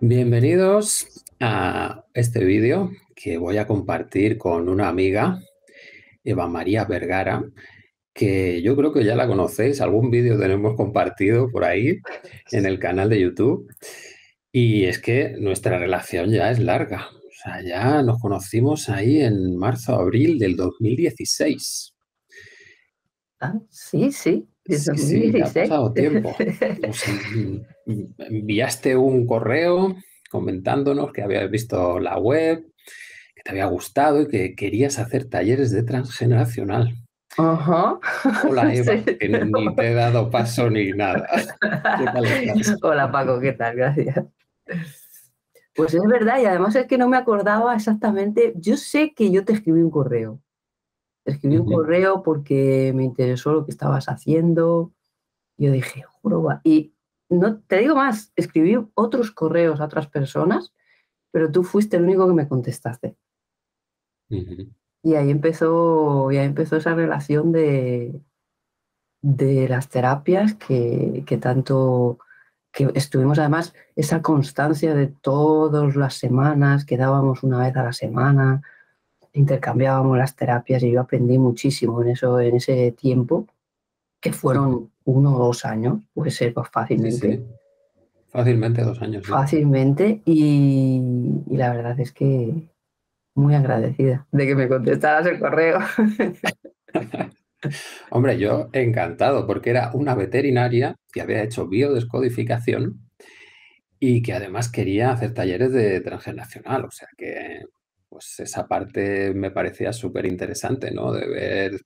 Bienvenidos a este vídeo que voy a compartir con una amiga, Eva María Vergara, que yo creo que ya la conocéis, algún vídeo tenemos compartido por ahí en el canal de YouTube. Y es que nuestra relación ya es larga, o sea, ya nos conocimos ahí en marzo-abril del 2016. Ah, sí, sí, desde 2016. Sí, ya ha pasado tiempo. Nos enviaste un correo comentándonos que habías visto la web, que te había gustado y que querías hacer talleres de transgeneracional. Ajá. Hola Eva, sí, que ni te he dado paso ni nada. ¿Qué tal estás? Hola Paco, ¿qué tal? Gracias. Pues es verdad, y además es que no me acordaba exactamente. Yo sé que yo te escribí un correo. Te escribí un correo porque me interesó lo que estabas haciendo. Yo dije, juro, va. Y no te digo más, escribí otros correos a otras personas, pero tú fuiste el único que me contestaste. Y ahí empezó, esa relación de las terapias que tanto, que estuvimos además, esa constancia de todas las semanas, quedábamos una vez a la semana, intercambiábamos las terapias y yo aprendí muchísimo en eso, en ese tiempo, que fueron 1 o 2 años, puede ser más fácilmente. Sí, sí. Fácilmente 2 años. ¿Sí? Fácilmente y la verdad es que muy agradecida de que me contestaras el correo. Hombre, yo encantado, porque era una veterinaria que había hecho biodescodificación y que además quería hacer talleres de transgeneracional. O sea que pues esa parte me parecía súper interesante, ¿no? De ver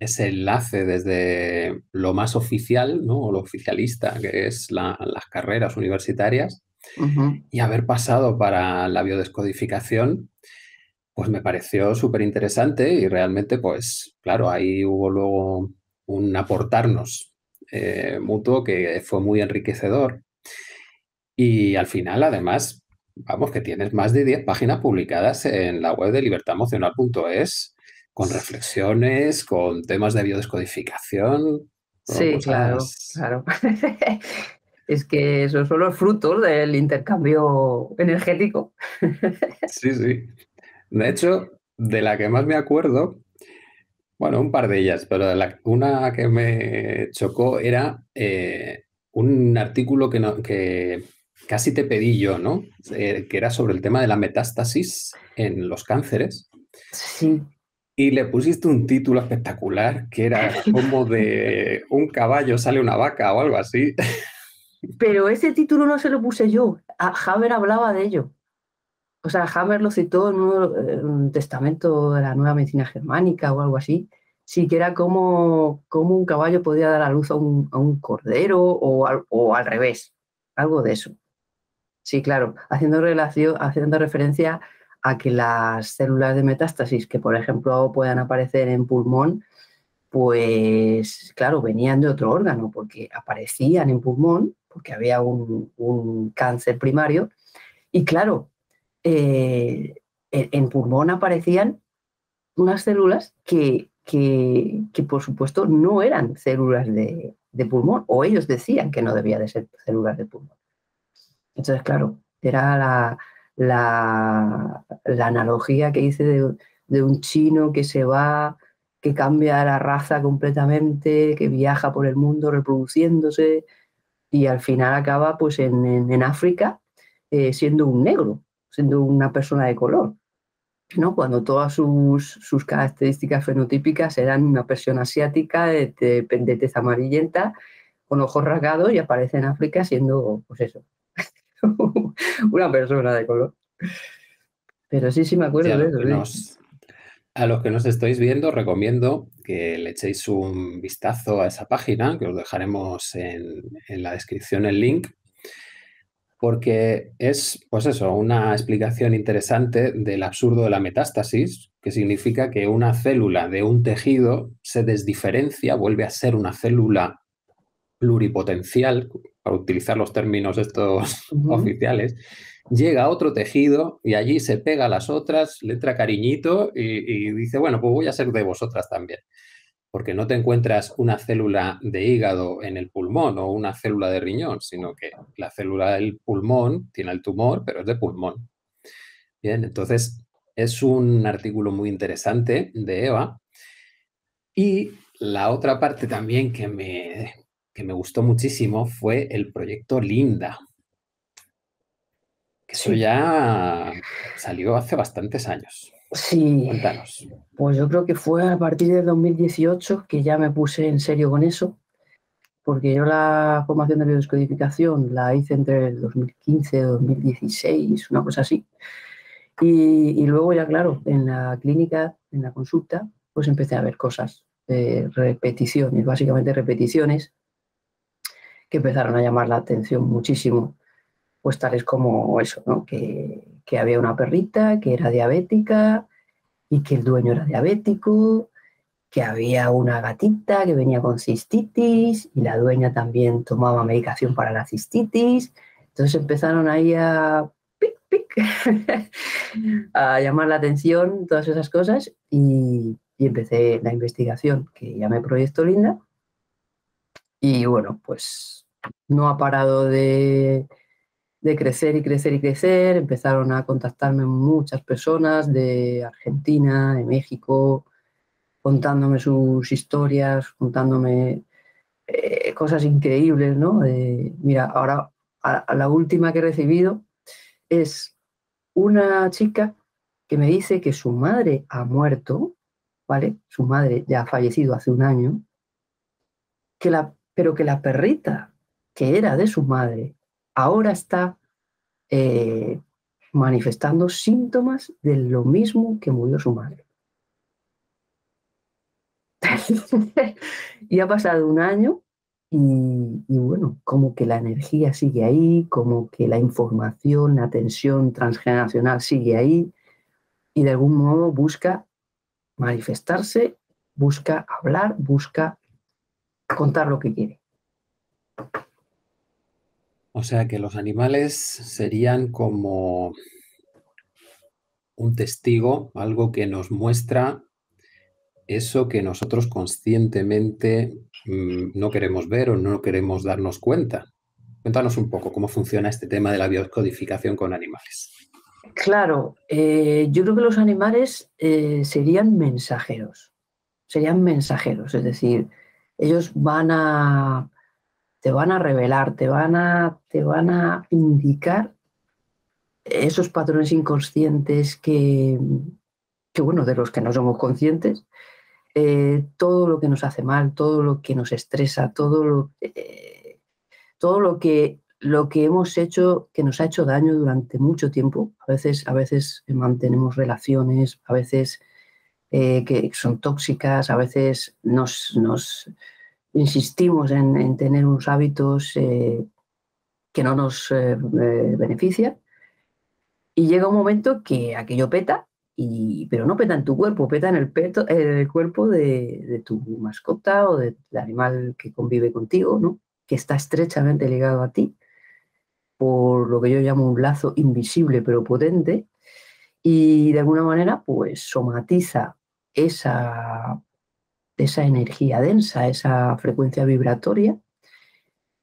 ese enlace desde lo más oficial, ¿no? O lo oficialista, que es las carreras universitarias, y haber pasado para la biodescodificación, pues me pareció súper interesante y realmente, pues claro, ahí hubo luego un aportarnos mutuo que fue muy enriquecedor. Y al final, además, vamos, que tienes más de 10 páginas publicadas en la web de libertademocional.es con reflexiones, con temas de biodescodificación. Sí, cosas... claro, claro. Es que esos son los frutos del intercambio energético. Sí, sí. De hecho, de la que más me acuerdo, bueno, un par de ellas, pero de una que me chocó era un artículo que casi te pedí yo, ¿no? Que era sobre el tema de la metástasis en los cánceres. Sí. Y le pusiste un título espectacular que era como de un caballo sale una vaca o algo así. Pero ese título no se lo puse yo. Hamer hablaba de ello. O sea, Hamer lo citó en un testamento de la nueva medicina germánica o algo así. Sí, que era como un caballo podía dar a luz a un cordero o al revés. Algo de eso. Sí, claro. Haciendo referencia a que las células de metástasis que, por ejemplo, puedan aparecer en pulmón, pues, claro, venían de otro órgano porque aparecían en pulmón, porque había un cáncer primario y claro, en pulmón aparecían unas células que por supuesto no eran células de pulmón o ellos decían que no debía de ser células de pulmón. Entonces, claro, era la analogía que hice de un chino que se va, que cambia la raza completamente, que viaja por el mundo reproduciéndose. Y al final acaba pues en África siendo un negro, siendo una persona de color, ¿no? Cuando todas sus características fenotípicas eran una persona asiática de tez amarillenta, con ojos rasgados y aparece en África siendo, pues eso, una persona de color. Pero sí, sí me acuerdo de eso. A los que nos estáis viendo, recomiendo que le echéis un vistazo a esa página, que os dejaremos en la descripción el link, porque es, pues eso, una explicación interesante del absurdo de la metástasis, que significa que una célula de un tejido se desdiferencia, vuelve a ser una célula pluripotencial, para utilizar los términos estos oficiales, llega a otro tejido y allí se pega a las otras, le entra cariñito y dice, bueno, pues voy a ser de vosotras también. porque no te encuentras una célula de hígado en el pulmón o una célula de riñón, sino que la célula del pulmón tiene el tumor, pero es de pulmón. Bien, entonces es un artículo muy interesante de Eva. Y la otra parte también que me gustó muchísimo fue el proyecto Linda. Que eso ya salió hace bastantes años. Sí. Cuéntanos. Pues yo creo que fue a partir de 2018 que ya me puse en serio con eso, porque yo la formación de biodescodificación la hice entre el 2015 y 2016, una cosa así. Y luego ya, claro, en la clínica, en la consulta, pues empecé a ver cosas, repeticiones, básicamente repeticiones, que empezaron a llamar la atención muchísimo. Pues tales como eso, ¿no? Que había una perrita que era diabética y que el dueño era diabético, que había una gatita que venía con cistitis y la dueña también tomaba medicación para la cistitis. Entonces empezaron ahí a, a llamar la atención todas esas cosas y empecé la investigación que llamé Proyecto Linda. Y bueno, pues no ha parado de crecer y crecer y crecer. Empezaron a contactarme muchas personas de Argentina, de México, contándome sus historias, contándome cosas increíbles, ¿no? Mira, ahora a la última que he recibido es una chica que me dice que su madre ha muerto, ¿vale? Su madre ya ha fallecido hace un año, pero que la perrita que era de su madre ahora está manifestando síntomas de lo mismo que murió su madre. Y ha pasado un año y bueno, como que la energía sigue ahí, como que la información, la tensión transgeneracional sigue ahí y de algún modo busca manifestarse, busca hablar, busca contar lo que quiere. O sea que los animales serían como un testigo, algo que nos muestra eso que nosotros conscientemente no queremos ver o no queremos darnos cuenta. Cuéntanos un poco cómo funciona este tema de la biodescodificación con animales. Claro, yo creo que los animales serían mensajeros, es decir, ellos van a... te van a revelar, te van a indicar esos patrones inconscientes que bueno, de los que no somos conscientes, todo lo que nos hace mal, todo lo que nos estresa, todo lo que hemos hecho, que nos ha hecho daño durante mucho tiempo. A veces mantenemos relaciones, a veces que son tóxicas, a veces nos insistimos en tener unos hábitos que no nos benefician y llega un momento que aquello peta, pero no peta en tu cuerpo, peta en el cuerpo de tu mascota o del animal que convive contigo, ¿no? Que está estrechamente ligado a ti por lo que yo llamo un lazo invisible pero potente y de alguna manera pues somatiza esa energía densa, esa frecuencia vibratoria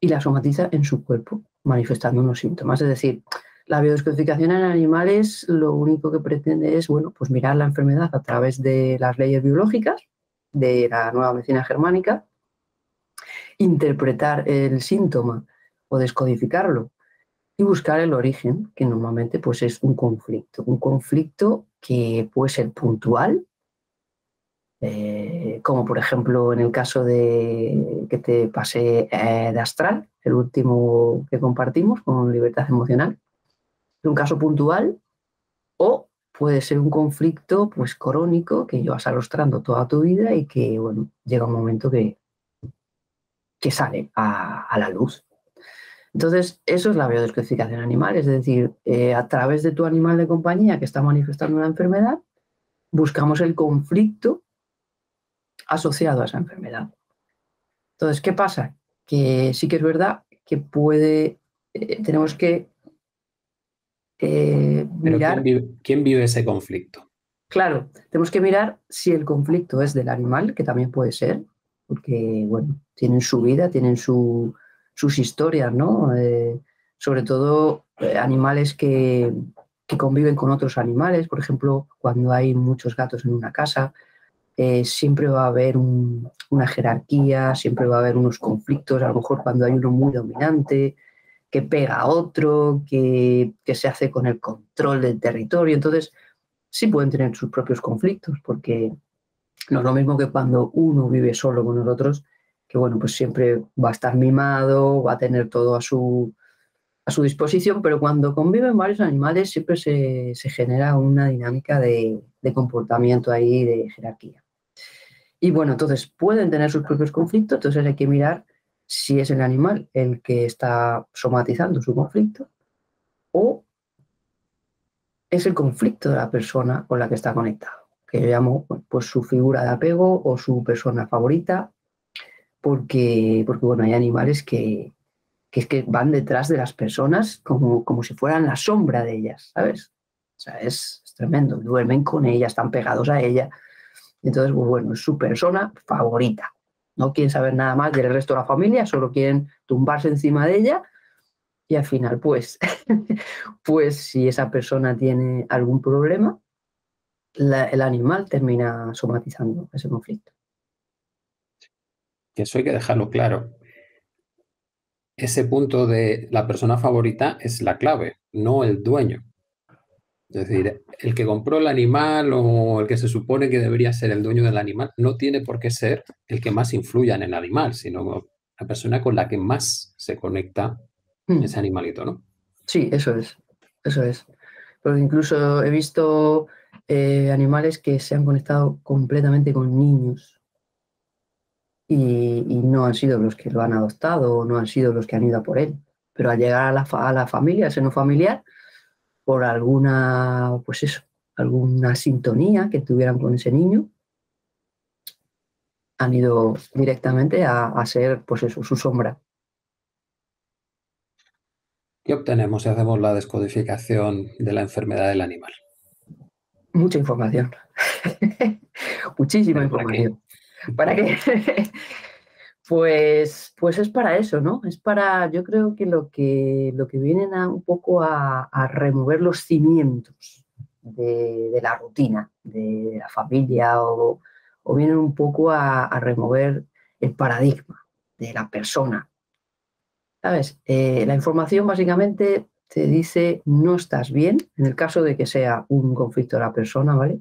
y la somatiza en su cuerpo, manifestando unos síntomas. Es decir, la biodescodificación en animales lo único que pretende es, bueno, pues mirar la enfermedad a través de las leyes biológicas, de la nueva medicina germánica, interpretar el síntoma o descodificarlo y buscar el origen, que normalmente pues es un conflicto que puede ser puntual, como por ejemplo en el caso de que te pasé de Astral, el último que compartimos con Libertad Emocional, un caso puntual, o puede ser un conflicto pues crónico que llevas arrastrando toda tu vida y que bueno, llega un momento que sale a la luz. Entonces eso es la biodescodificación animal, es decir, a través de tu animal de compañía que está manifestando una enfermedad, buscamos el conflicto asociado a esa enfermedad. Entonces, ¿qué pasa? Que sí que es verdad que tenemos que mirar... ¿Quién vive ese conflicto? Claro, tenemos que mirar si el conflicto es del animal, que también puede ser, porque, bueno, tienen su vida, tienen sus historias, ¿no? Sobre todo animales que conviven con otros animales, por ejemplo, cuando hay muchos gatos en una casa, siempre va a haber una jerarquía, siempre va a haber unos conflictos, a lo mejor cuando hay uno muy dominante, que pega a otro, que se hace con el control del territorio, entonces sí pueden tener sus propios conflictos, porque no es lo mismo que cuando uno vive solo con nosotros, que bueno, pues siempre va a estar mimado, va a tener todo a su disposición, pero cuando conviven varios animales siempre se genera una dinámica de comportamiento ahí, de jerarquía. Y bueno, entonces pueden tener sus propios conflictos, entonces hay que mirar si es el animal el que está somatizando su conflicto o es el conflicto de la persona con la que está conectado, que yo llamo pues su figura de apego o su persona favorita, porque bueno, hay animales que es que van detrás de las personas como si fueran la sombra de ellas, ¿sabes? O sea, es tremendo, duermen con ella, están pegados a ella. Entonces, pues bueno, es su persona favorita. No quieren saber nada más del resto de la familia, solo quieren tumbarse encima de ella y al final, pues, pues si esa persona tiene algún problema, el animal termina somatizando ese conflicto. Eso hay que dejarlo claro. Ese punto de la persona favorita es la clave, no el dueño. Es decir, el que compró el animal o el que se supone que debería ser el dueño del animal no tiene por qué ser el que más influya en el animal, sino la persona con la que más se conecta ese animalito, ¿no? Sí, eso es, eso es. Pero incluso he visto animales que se han conectado completamente con niños. Y no han sido los que lo han adoptado o no han sido los que han ido a por él. Pero al llegar a la familia, al seno familiar, por alguna, pues eso, alguna sintonía que tuvieran con ese niño, han ido directamente a ser, pues eso, su sombra. ¿Qué obtenemos si hacemos la descodificación de la enfermedad del animal? Mucha información. Muchísima información. ¿Para qué? Pues es para eso, ¿no? Es para, yo creo que lo que vienen un poco a remover los cimientos de la rutina, de la familia, o vienen un poco a remover el paradigma de la persona. ¿Sabes? La información básicamente te dice no estás bien, en el caso de que sea un conflicto de la persona, ¿vale?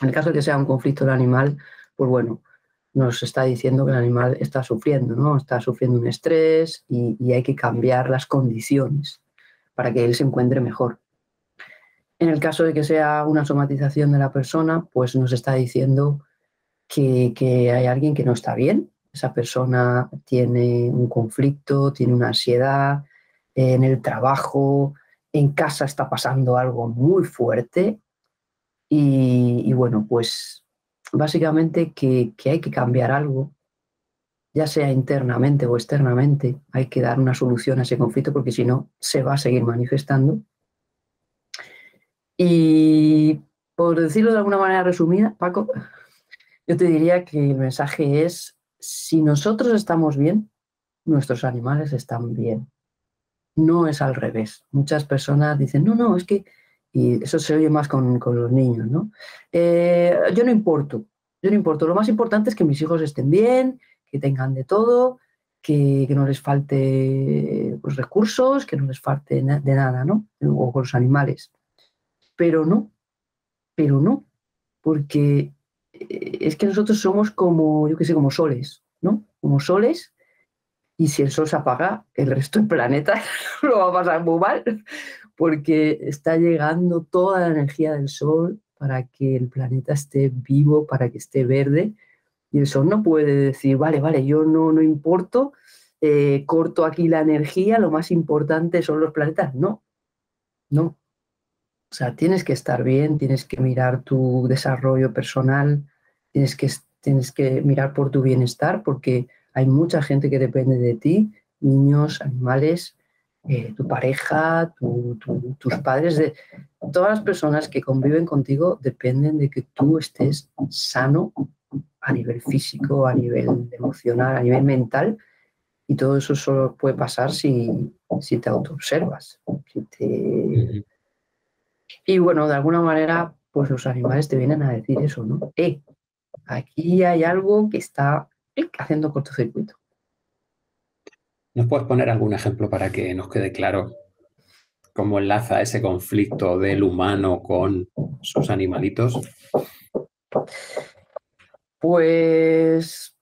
En el caso de que sea un conflicto del animal, pues bueno, nos está diciendo que el animal está sufriendo, ¿no? Está sufriendo un estrés y hay que cambiar las condiciones para que él se encuentre mejor. En el caso de que sea una somatización de la persona, pues nos está diciendo que hay alguien que no está bien. Esa persona tiene un conflicto, tiene una ansiedad, en el trabajo, en casa está pasando algo muy fuerte y bueno, pues básicamente que hay que cambiar algo, ya sea internamente o externamente, hay que dar una solución a ese conflicto porque si no se va a seguir manifestando. Y por decirlo de alguna manera resumida, Paco, yo te diría que el mensaje es, si nosotros estamos bien, nuestros animales están bien. No es al revés. Muchas personas dicen, no, es que... Y eso se oye más con los niños, ¿no? Yo no importo. Lo más importante es que mis hijos estén bien, que tengan de todo, que no les falte pues, recursos, que no les falte de nada, ¿no? O con los animales. Pero no. Porque es que nosotros somos como, yo qué sé, como soles, ¿no? Como soles. Y si el sol se apaga, el resto del planeta lo va a pasar muy mal, porque está llegando toda la energía del sol para que el planeta esté vivo, para que esté verde. Y el sol no puede decir, vale, yo no importo, corto aquí la energía, lo más importante son los planetas. No. O sea, tienes que estar bien, tienes que mirar tu desarrollo personal, tienes que mirar por tu bienestar, porque hay mucha gente que depende de ti, niños, animales, tu pareja, tus padres, todas las personas que conviven contigo dependen de que tú estés sano a nivel físico, a nivel emocional, a nivel mental, y todo eso solo puede pasar si te autoobservas. Y bueno, de alguna manera, pues los animales te vienen a decir eso, ¿no? Aquí hay algo que está haciendo cortocircuito. ¿Nos puedes poner algún ejemplo para que nos quede claro cómo enlaza ese conflicto del humano con sus animalitos? Pues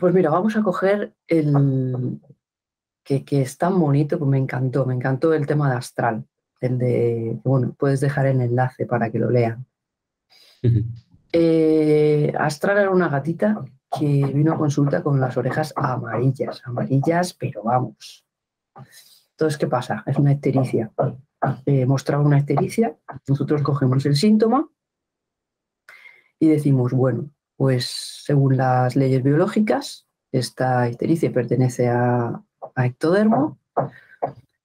mira, vamos a coger el que es tan bonito, que me encantó el tema de Astral, el de, bueno, puedes dejar el enlace para que lo lean. Astral era una gatita que vino a consulta con las orejas amarillas, pero vamos. Entonces, ¿qué pasa? Es una ictericia. Mostraba una ictericia, nosotros cogemos el síntoma y decimos, bueno, pues según las leyes biológicas, esta ictericia pertenece a ectodermo,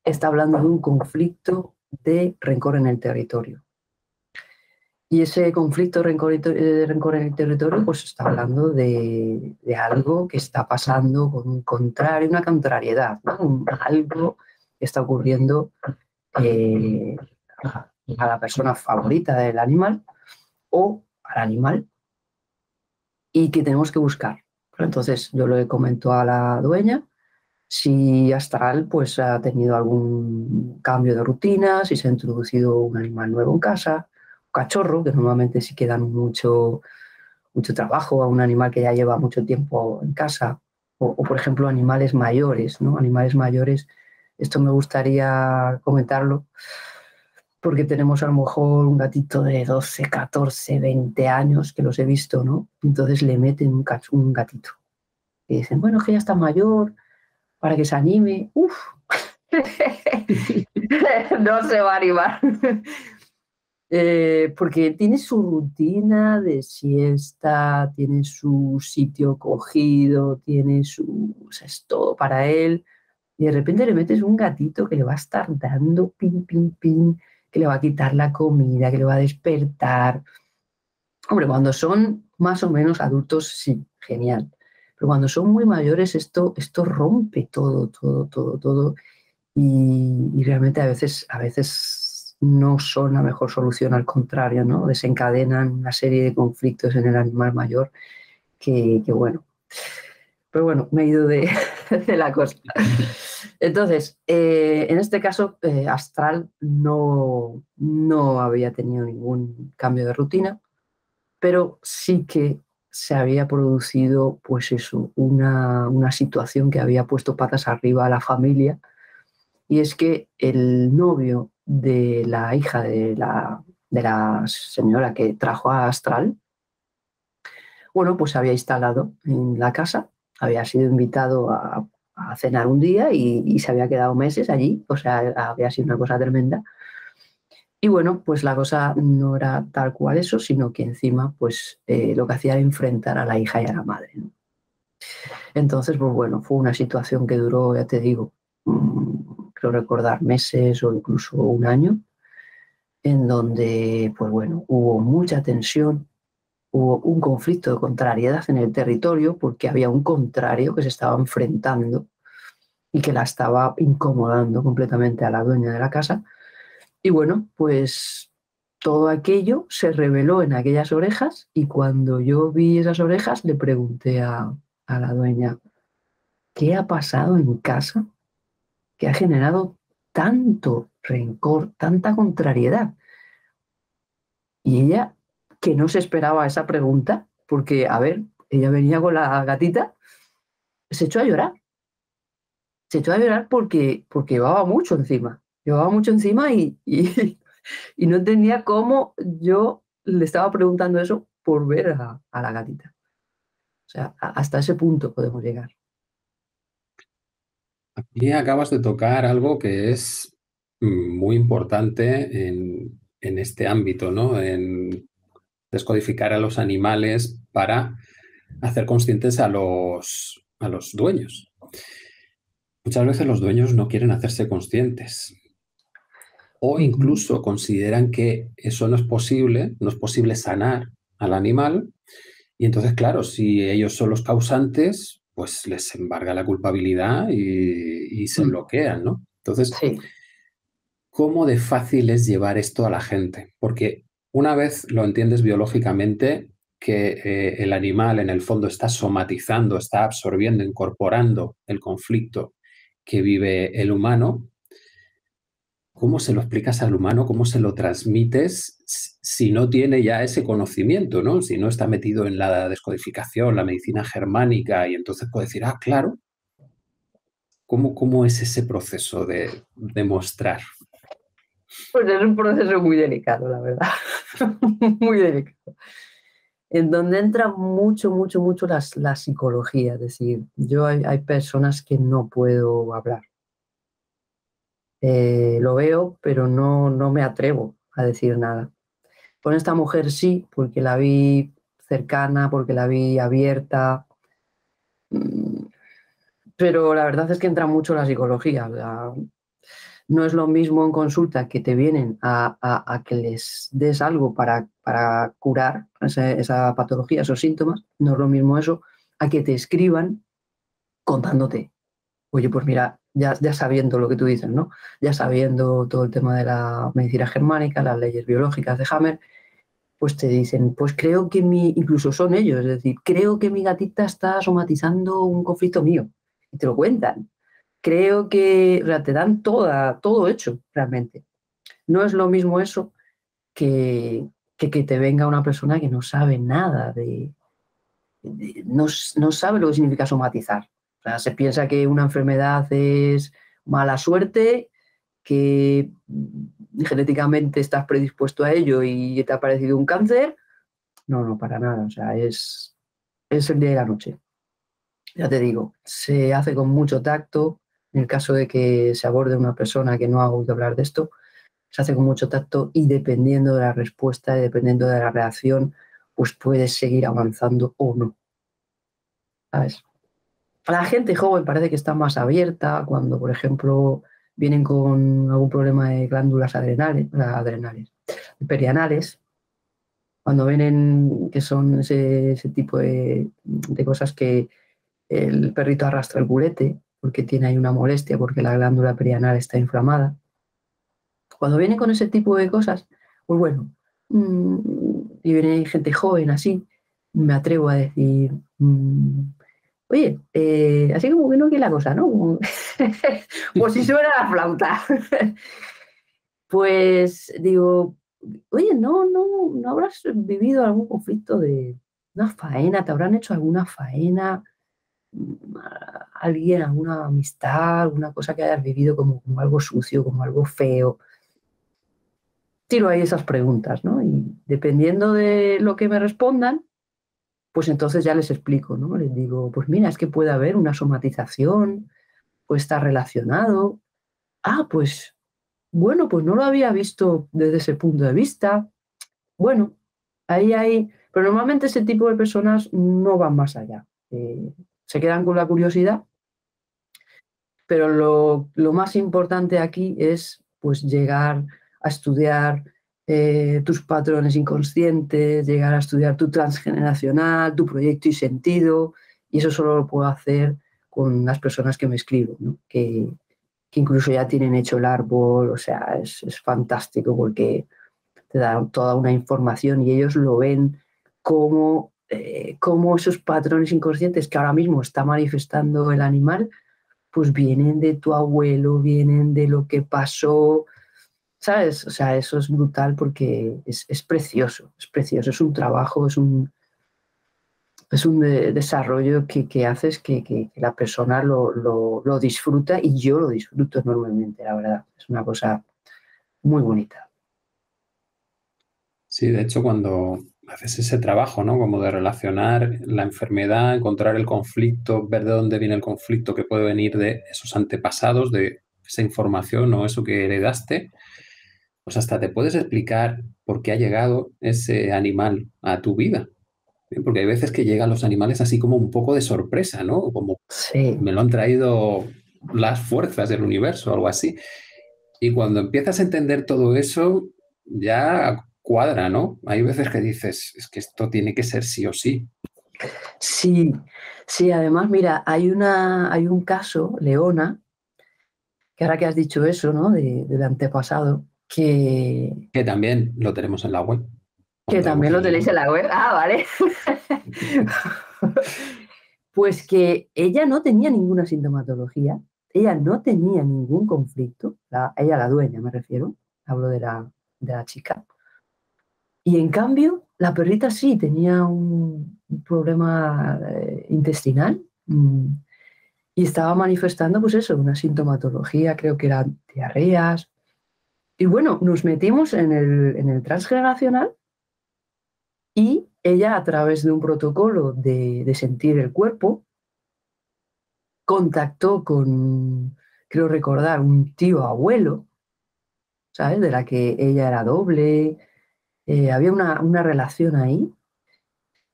está hablando de un conflicto de rencor en el territorio. Y ese conflicto de rencor en el territorio, pues está hablando de algo que está pasando con un contrario, una contrariedad, ¿no? Algo que está ocurriendo a la persona favorita del animal o al animal y que tenemos que buscar. Entonces, yo le comento a la dueña si Astral pues, ha tenido algún cambio de rutina, si se ha introducido un animal nuevo en casa, cachorro, que normalmente sí que dan mucho trabajo a un animal que ya lleva mucho tiempo en casa, o por ejemplo animales mayores, ¿no? Animales mayores, esto me gustaría comentarlo, porque tenemos a lo mejor un gatito de 12, 14, 20 años, que los he visto, ¿no? Entonces le meten un gatito. Y dicen, bueno, que ya está mayor, para que se anime, uff, no se va a animar. Porque tiene su rutina de siesta, tiene su sitio cogido, tiene su... O sea, es todo para él. Y de repente le metes un gatito que le va a estar dando pin, pin, pin, que le va a quitar la comida, que le va a despertar. Hombre, cuando son más o menos adultos, sí, genial. Pero cuando son muy mayores, esto rompe todo. Y realmente a veces no son la mejor solución, al contrario, ¿no? Desencadenan una serie de conflictos en el animal mayor que bueno. Pero bueno, me he ido de la cosa. Entonces, en este caso, Astral no había tenido ningún cambio de rutina, pero sí que se había producido, pues eso, una situación que había puesto patas arriba a la familia, y es que el novio de la hija de la señora que trajo a Astral, bueno, pues se había instalado en la casa, había sido invitado a cenar un día y se había quedado meses allí, o sea, había sido una cosa tremenda. Y bueno, pues la cosa no era tal cual eso, sino que encima, pues lo que hacía era enfrentar a la hija y a la madre, ¿no? Entonces, pues bueno, fue una situación que duró, ya te digo, creo recordar meses o incluso un año, en donde, pues bueno, hubo mucha tensión, hubo un conflicto de contrariedad en el territorio porque había un contrario que se estaba enfrentando y que la estaba incomodando completamente a la dueña de la casa. Y bueno, pues todo aquello se reveló en aquellas orejas, y cuando yo vi esas orejas le pregunté a la dueña, ¿qué ha pasado en casa que ha generado tanto rencor, tanta contrariedad? Y ella, que no se esperaba esa pregunta, porque, a ver, ella venía con la gatita, se echó a llorar. Se echó a llorar porque llevaba mucho encima y no entendía cómo yo le estaba preguntando eso por ver a la gatita. O sea, hasta ese punto podemos llegar. Aquí acabas de tocar algo que es muy importante en este ámbito, ¿no? En descodificar a los animales para hacer conscientes a los dueños. Muchas veces los dueños no quieren hacerse conscientes o incluso consideran que eso no es posible sanar al animal y entonces, claro, si ellos son los causantes, pues les embarga la culpabilidad y se bloquean, ¿no? Entonces, sí. ¿Cómo de fácil es llevar esto a la gente? Porque una vez lo entiendes biológicamente, que el animal en el fondo está somatizando, está absorbiendo, incorporando el conflicto que vive el humano, ¿cómo se lo explicas al humano? ¿Cómo se lo transmites si no tiene ya ese conocimiento, ¿no? Si no está metido en la descodificación, la medicina germánica, y entonces puede decir, ah, claro. ¿Cómo es ese proceso de mostrar? Pues es un proceso muy delicado, la verdad. Muy delicado. En donde entra mucho la psicología. Es decir, hay personas que no puedo hablar. Lo veo, pero no me atrevo a decir nada. Con esta mujer sí, porque la vi cercana, porque la vi abierta. Pero la verdad es que entra mucho la psicología. O sea, no es lo mismo en consulta que te vienen a que les des algo para curar esa patología, esos síntomas. No es lo mismo eso a que te escriban contándote. Oye, pues mira, ya sabiendo lo que tú dices, ¿no? Ya sabiendo todo el tema de la medicina germánica, las leyes biológicas de Hamer, pues te dicen, pues creo que incluso son ellos, es decir, creo que mi gatita está somatizando un conflicto mío. Y te lo cuentan. Creo que, o sea, te dan todo hecho, realmente. No es lo mismo eso que te venga una persona que no sabe nada no sabe lo que significa somatizar. O sea, se piensa que una enfermedad es mala suerte, que genéticamente estás predispuesto a ello y te ha aparecido un cáncer. No, para nada. O sea, es el día y la noche. Ya te digo, se hace con mucho tacto. En el caso de que se aborde una persona que no ha oído hablar de esto, se hace con mucho tacto y dependiendo de la respuesta y dependiendo de la reacción, pues puedes seguir avanzando o no. ¿Sabes? La gente joven parece que está más abierta cuando, por ejemplo, vienen con algún problema de glándulas adrenales, perianales, cuando vienen que son ese tipo de cosas que el perrito arrastra el culete porque tiene ahí una molestia, porque la glándula perianal está inflamada. Cuando vienen con ese tipo de cosas, pues bueno, y viene gente joven así, me atrevo a decir... Oye, así como que no quiere la cosa, ¿no? Por si suena la flauta. Pues digo, oye, ¿no habrás vivido algún conflicto de una faena? ¿Te habrán hecho alguna faena? ¿Alguien, alguna amistad, alguna cosa que hayas vivido como algo sucio, como algo feo? Tiro ahí esas preguntas, ¿no? Y dependiendo de lo que me respondan, pues entonces ya les explico, ¿no? Les digo, pues mira, es que puede haber una somatización, pues está relacionado. Ah, pues, bueno, pues no lo había visto desde ese punto de vista. Bueno, ahí hay... Pero normalmente ese tipo de personas no van más allá. Se quedan con la curiosidad. Pero lo más importante aquí es, pues, llegar a estudiar... tus patrones inconscientes, llegar a estudiar tu transgeneracional, tu proyecto y sentido, y eso solo lo puedo hacer con las personas que me escriben, ¿no? Que incluso ya tienen hecho el árbol, o sea, es fantástico porque te dan toda una información y ellos lo ven como esos patrones inconscientes que ahora mismo está manifestando el animal, pues vienen de tu abuelo, vienen de lo que pasó... ¿Sabes? O sea, eso es brutal porque es precioso, es precioso. Es un trabajo, es un desarrollo que haces que la persona lo disfruta y yo lo disfruto enormemente, la verdad. Es una cosa muy bonita. Sí, de hecho, cuando haces ese trabajo, ¿no? Como de relacionar la enfermedad, encontrar el conflicto, ver de dónde viene el conflicto que puede venir de esos antepasados, de esa información o eso que heredaste, pues hasta te puedes explicar por qué ha llegado ese animal a tu vida. Porque hay veces que llegan los animales así como un poco de sorpresa, ¿no? Como sí. Me lo han traído las fuerzas del universo, algo así. Y cuando empiezas a entender todo eso, ya cuadra, ¿no? Hay veces que dices, es que esto tiene que ser sí o sí. Sí, sí, además, mira, hay un caso, Leona, que ahora que has dicho eso, ¿no? Del antepasado, que... Que también lo tenemos en la web. Que también lo tenéis en la web. Ah, vale. Pues que ella no tenía ninguna sintomatología, ella no tenía ningún conflicto, ella la dueña me refiero, hablo de la chica. Y en cambio, la perrita sí tenía un problema intestinal y estaba manifestando, pues eso, una sintomatología, creo que eran diarreas. Y bueno, nos metimos en el transgeneracional y... Ella, a través de un protocolo de sentir el cuerpo, contactó con, creo recordar, un tío abuelo, ¿sabes? De la que ella era doble, había una relación ahí,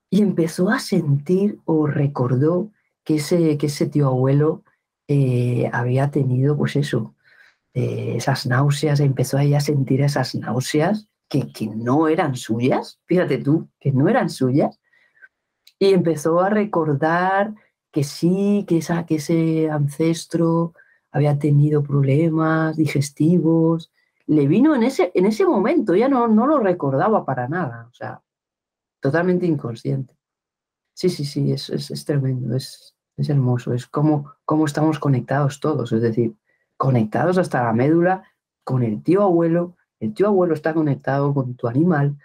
y empezó a sentir o recordó que ese tío abuelo había tenido, pues eso, esas náuseas, empezó a ella a sentir esas náuseas, que no eran suyas, fíjate tú, que no eran suyas, y empezó a recordar que sí, que ese ancestro había tenido problemas digestivos, le vino en ese momento, ya no lo recordaba para nada, o sea, totalmente inconsciente. Sí, sí, sí, es tremendo, es hermoso, es como estamos conectados todos, es decir, conectados hasta la médula con el tío abuelo. El tío abuelo está conectado con tu animal.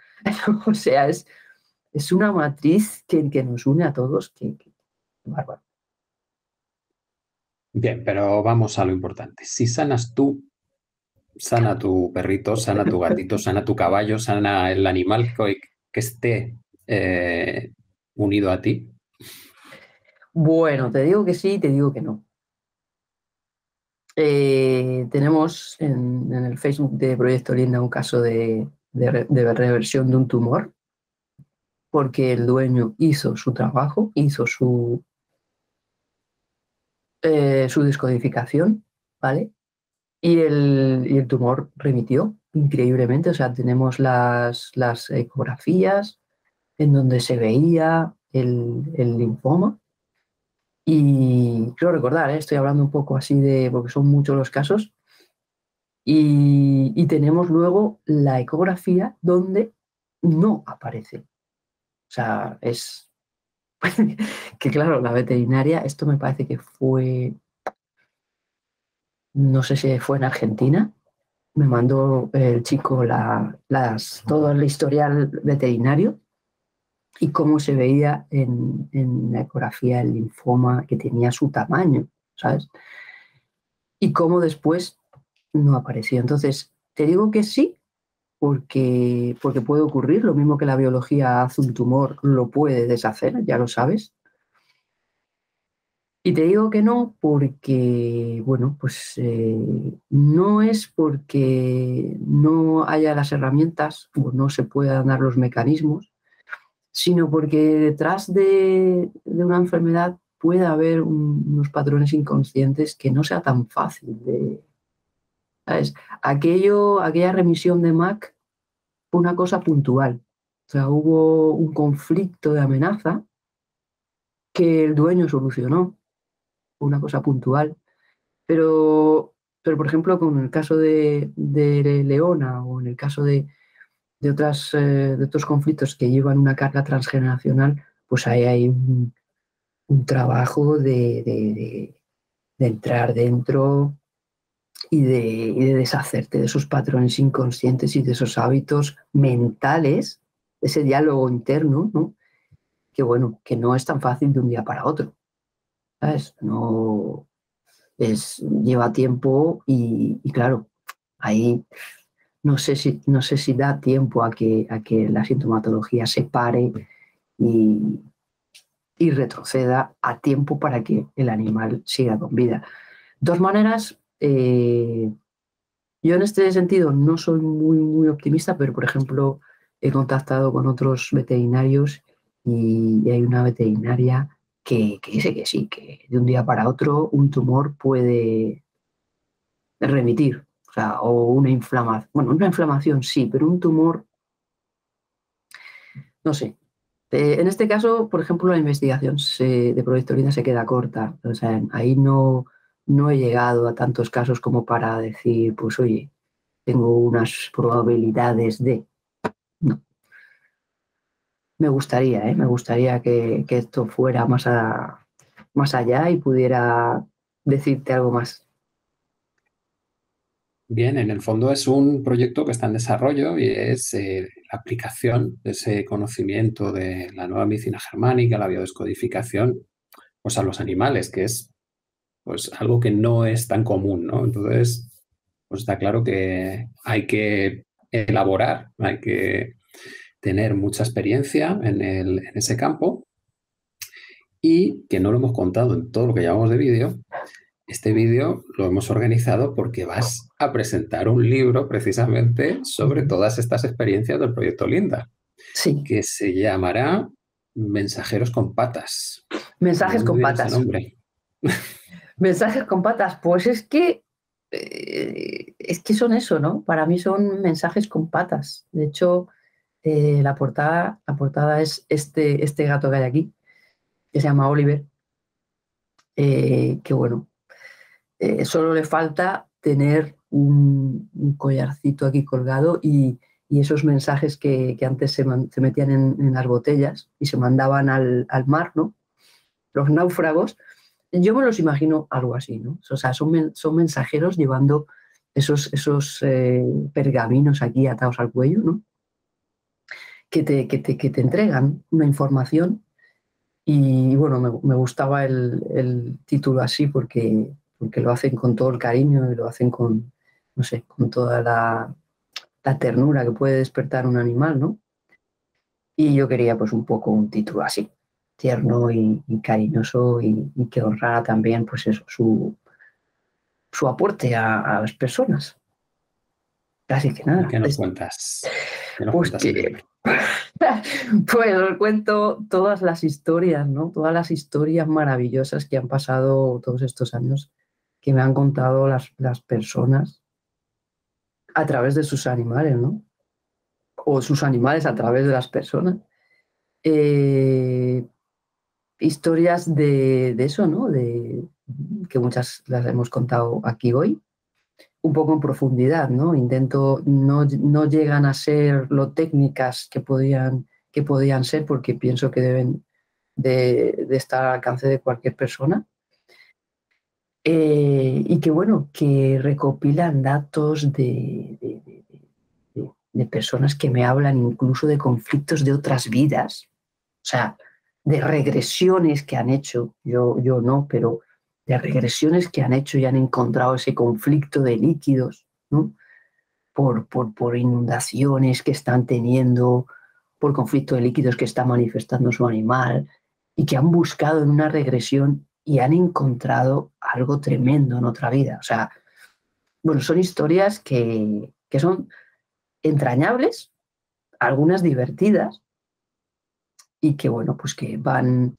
O sea, es una matriz que nos une a todos. Que bárbaro. Bien, pero vamos a lo importante. Si sanas tú, sana tu perrito, sana tu gatito, sana tu caballo, sana el animal que esté unido a ti. Bueno, te digo que sí y te digo que no. Tenemos en el Facebook de Proyecto Linda un caso de reversión de un tumor porque el dueño hizo su trabajo, hizo su descodificación, ¿vale? Y el tumor remitió increíblemente, o sea, tenemos las ecografías en donde se veía el linfoma. Y creo recordar, estoy hablando un poco así porque son muchos los casos, y tenemos luego la ecografía donde no aparece. O sea, es que claro, la veterinaria, esto me parece que fue, no sé si fue en Argentina, me mandó el chico todo el historial veterinario, y cómo se veía en la ecografía el linfoma que tenía su tamaño, ¿sabes? Y cómo después no apareció. Entonces, te digo que sí, porque puede ocurrir. Lo mismo que la biología hace un tumor, lo puede deshacer, ya lo sabes. Y te digo que no porque, bueno, pues no es porque no haya las herramientas o no se puedan dar los mecanismos, sino porque detrás de una enfermedad puede haber unos patrones inconscientes que no sea tan fácil de... ¿Sabes? Aquella remisión de Mac fue una cosa puntual. O sea, hubo un conflicto de amenaza que el dueño solucionó. Fue una cosa puntual. Pero por ejemplo, con el caso de Leona o en el caso de otros conflictos que llevan una carga transgeneracional, pues ahí hay un trabajo de entrar dentro y de deshacerte de esos patrones inconscientes y de esos hábitos mentales, ese diálogo interno, ¿no? Que bueno, que no es tan fácil de un día para otro, ¿sabes? No es, lleva tiempo y claro, ahí... No sé si da tiempo a que la sintomatología se pare y retroceda a tiempo para que el animal siga con vida. De todas maneras, yo en este sentido no soy muy optimista, pero por ejemplo he contactado con otros veterinarios y hay una veterinaria que dice que sí, que de un día para otro un tumor puede remitir, o sea, o una inflamación, bueno, una inflamación sí, pero un tumor, no sé. En este caso, por ejemplo, la investigación de Proyecto Linda se queda corta, o sea, ahí no he llegado a tantos casos como para decir, pues oye, tengo unas probabilidades de... No. Me gustaría, me gustaría que esto fuera más allá y pudiera decirte algo más. Bien, en el fondo es un proyecto que está en desarrollo y es la aplicación de ese conocimiento de la nueva medicina germánica, la biodescodificación, pues a los animales, que es pues algo que no es tan común, ¿no? Entonces, pues está claro que hay que elaborar, hay que tener mucha experiencia en ese campo, y que no lo hemos contado en todo lo que llevamos de vídeo. Este vídeo lo hemos organizado porque vas a presentar un libro precisamente sobre todas estas experiencias del Proyecto Linda, sí, que se llamará Mensajeros con Patas. Mensajes con Patas. Mensajes con Patas, pues es que son eso, ¿no? Para mí son mensajes con patas. De hecho, la portada es este gato que hay aquí, que se llama Oliver, que bueno, solo le falta tener un collarcito aquí colgado y esos mensajes que antes se metían en las botellas y se mandaban al mar, ¿no? Los náufragos, yo me los imagino algo así, ¿no? O sea, son mensajeros llevando esos pergaminos aquí atados al cuello, ¿no? Que te entregan una información. Y bueno, me gustaba el título así porque lo hacen con todo el cariño y lo hacen con, no sé, con toda la ternura que puede despertar un animal, ¿no? Y yo quería pues un poco un título así, tierno y cariñoso y que honrara también pues eso, su aporte a las personas. Así que nada. ¿Qué nos cuentas? ¿Qué nos cuentas? Pues os cuento todas las historias, ¿no? Todas las historias maravillosas que han pasado todos estos años, que me han contado las personas a través de sus animales, ¿no? O sus animales a través de las personas. Historias de eso, ¿no? Que muchas las hemos contado aquí hoy. Un poco en profundidad, ¿no? Intento, no llegan a ser lo técnicas que podían ser, porque pienso que deben de estar al alcance de cualquier persona. Y que bueno, que recopilan datos de personas que me hablan incluso de conflictos de otras vidas, o sea, de regresiones que han hecho, yo no, pero de regresiones que han hecho y han encontrado ese conflicto de líquidos, ¿no? por inundaciones que están teniendo, por conflicto de líquidos que está manifestando su animal, y que han buscado en una regresión y han encontrado algo tremendo en otra vida. O sea, bueno, son historias que son entrañables, algunas divertidas, y que, bueno, pues que van...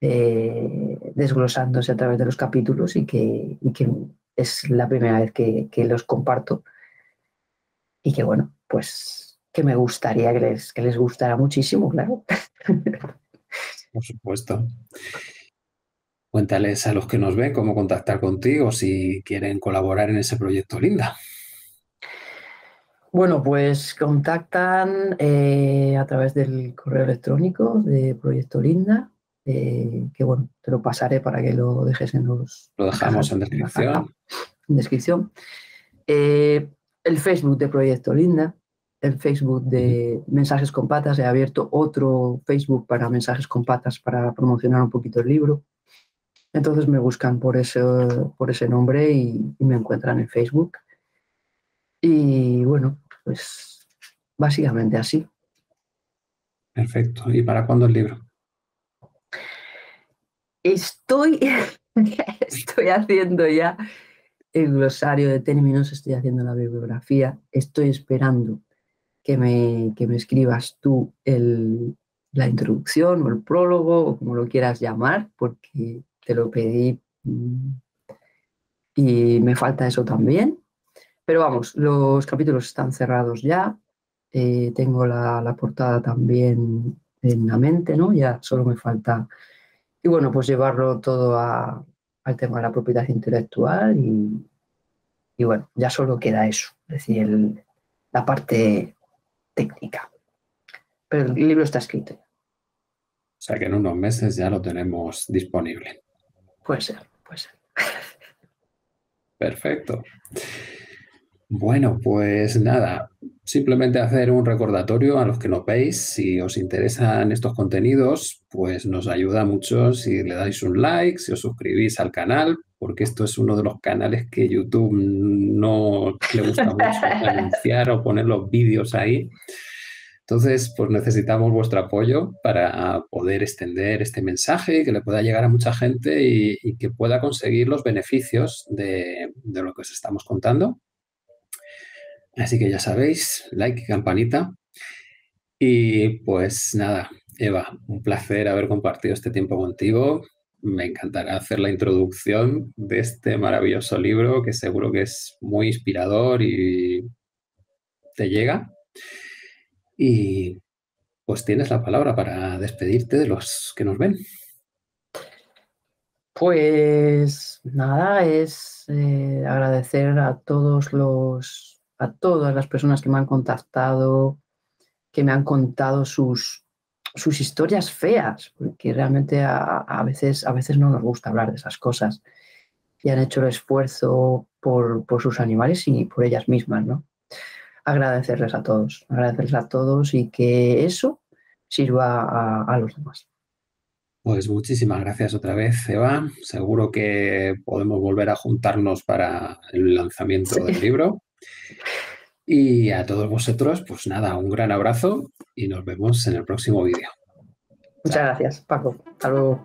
desglosándose a través de los capítulos y que es la primera vez que los comparto y que bueno, pues que me gustaría que les gustara muchísimo, claro. Por supuesto. Cuéntales a los que nos ven cómo contactar contigo si quieren colaborar en ese Proyecto Linda. Bueno, pues contactan a través del correo electrónico de Proyecto Linda. Que bueno, te lo pasaré para que lo dejes en los... Lo dejamos en descripción. En descripción. El Facebook de Proyecto Linda, el Facebook de Mensajes con Patas. He abierto otro Facebook para Mensajes con Patas para promocionar un poquito el libro. Entonces me buscan por ese nombre y me encuentran en Facebook. Y bueno, pues básicamente así. Perfecto. ¿Y para cuándo el libro? Estoy haciendo ya el glosario de términos, estoy haciendo la bibliografía, estoy esperando que me escribas tú la introducción o el prólogo o como lo quieras llamar, porque te lo pedí y me falta eso también. Pero vamos, los capítulos están cerrados ya. Tengo la portada también en la mente, ¿no? Ya solo me falta, y bueno, pues llevarlo todo al tema de la propiedad intelectual y bueno, ya solo queda eso, es decir, la parte técnica. Pero el libro está escrito. O sea que en unos meses ya lo tenemos disponible. Puede ser, puede ser. Perfecto. Bueno, pues nada, simplemente hacer un recordatorio a los que nos veis. Si os interesan estos contenidos, pues nos ayuda mucho si le dais un like, si os suscribís al canal, porque esto es uno de los canales que YouTube no le gusta mucho anunciar o poner los vídeos ahí. Entonces, pues necesitamos vuestro apoyo para poder extender este mensaje, que le pueda llegar a mucha gente y que pueda conseguir los beneficios de lo que os estamos contando. Así que ya sabéis, like y campanita. Y pues nada, Eva, un placer haber compartido este tiempo contigo. Me encantará hacer la introducción de este maravilloso libro que seguro que es muy inspirador y te llega. Y pues tienes la palabra para despedirte de los que nos ven. Pues nada, es agradecer a todas las personas que me han contactado, que me han contado sus historias feas, porque realmente a veces no nos gusta hablar de esas cosas, y han hecho el esfuerzo por sus animales y por ellas mismas, ¿no? Agradecerles a todos y que eso sirva a los demás. Pues muchísimas gracias otra vez, Eva. Seguro que podemos volver a juntarnos para el lanzamiento del libro. Y a todos vosotros, pues nada, un gran abrazo y nos vemos en el próximo vídeo. Muchas gracias, Paco. Hasta luego.